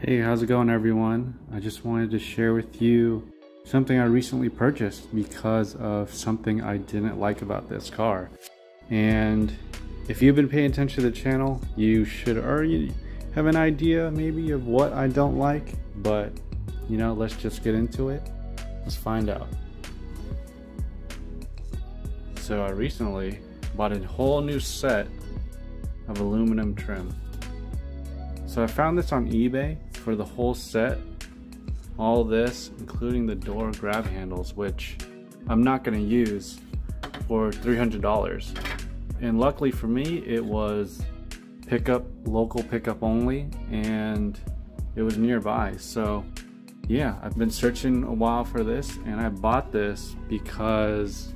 Hey, how's it going everyone? I just wanted to share with you something I recently purchased because of something I didn't like about this car. And if you've been paying attention to the channel, you should already have an idea maybe of what I don't like, but you know, let's just get into it. Let's find out. So I recently bought a whole new set of aluminum trim. So I found this on eBay for the whole set, all this, including the door grab handles, which I'm not gonna use, for $300. And luckily for me, it was pickup, local pickup only, and it was nearby. So yeah, I've been searching a while for this, and I bought this because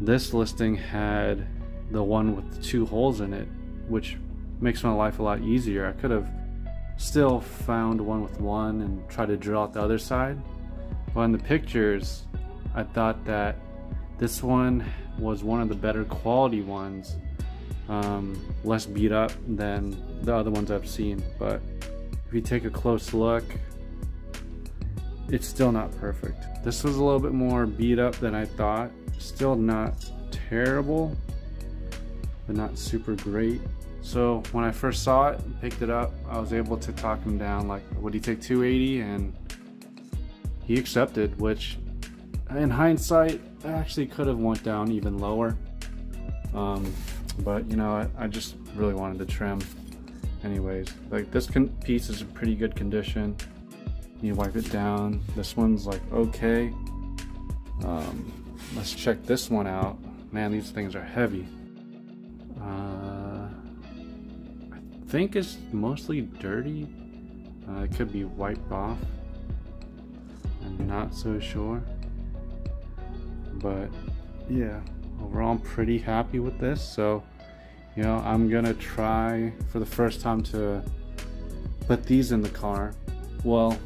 this listing had the one with the two holes in it, which makes my life a lot easier. I could have still found one with one and tried to drill out the other side, but in the pictures I thought that this one was one of the better quality ones, less beat up than the other ones I've seen. But if you take a close look, it's still not perfect. This was a little bit more beat up than I thought. Still not terrible, but not super great. So when I first saw it and picked it up, I was able to talk him down, like, would he take 280? And he accepted, which in hindsight, I actually could have went down even lower. But you know, I just really wanted the trim. Anyways, like, this piece is in pretty good condition. You wipe it down. This one's like, okay. Let's check this one out. Man, these things are heavy. I think it's mostly dirty. It could be wiped off. I'm not so sure. But yeah, overall I'm pretty happy with this. So, you know, I'm gonna try for the first time to put these in the car. Well,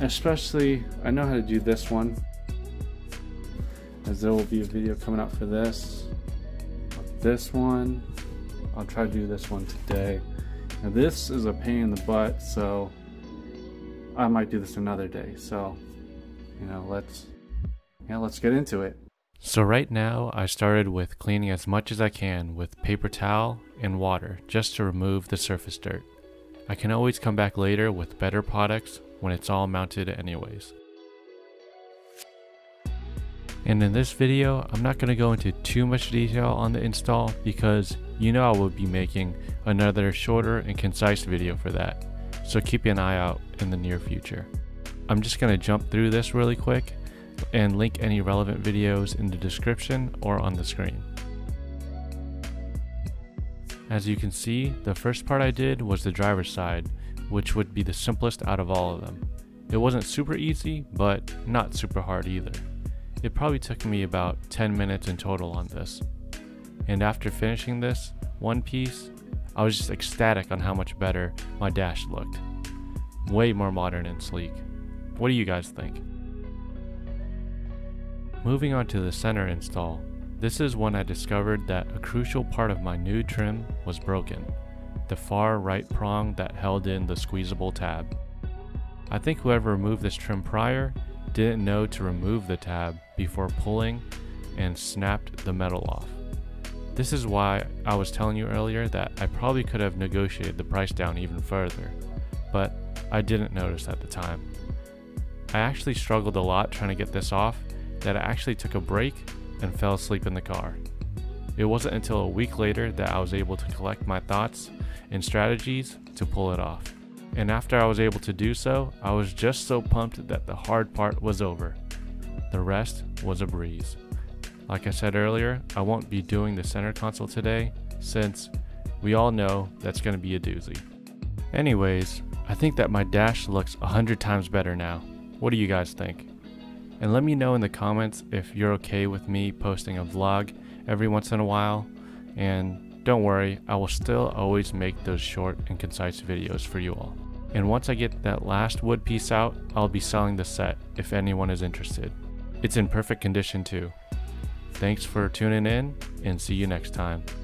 especially, I know how to do this one, as there will be a video coming out for this. This one, I'll try to do this one today. Now this is a pain in the butt, so I might do this another day. So, you know, let's get into it. So right now I started with cleaning as much as I can with paper towel and water just to remove the surface dirt. I can always come back later with better products when it's all mounted anyways. And in this video, I'm not going to go into too much detail on the install because you know I will be making another shorter and concise video for that. So keep an eye out in the near future. I'm just going to jump through this really quick and link any relevant videos in the description or on the screen. As you can see, the first part I did was the driver's side, which would be the simplest out of all of them. It wasn't super easy, but not super hard either. It probably took me about 10 minutes in total on this. And after finishing this one piece, I was just ecstatic on how much better my dash looked. Way more modern and sleek. What do you guys think? Moving on to the center install. This is when I discovered that a crucial part of my new trim was broken. The far right prong that held in the squeezable tab. I think whoever removed this trim prior didn't know to remove the tab before pulling and snapped the metal off. This is why I was telling you earlier that I probably could have negotiated the price down even further, but I didn't notice at the time. I actually struggled a lot trying to get this off that I actually took a break and fell asleep in the car. It wasn't until a week later that I was able to collect my thoughts and strategies to pull it off. And after I was able to do so, I was just so pumped that the hard part was over. The rest was a breeze. Like I said earlier, I won't be doing the center console today since we all know that's going to be a doozy. Anyways, I think that my dash looks 100 times better now. What do you guys think? And let me know in the comments if you're okay with me posting a vlog every once in a while. And don't worry, I will still always make those short and concise videos for you all. And once I get that last wood piece out, I'll be selling the set if anyone is interested. It's in perfect condition too. Thanks for tuning in and see you next time.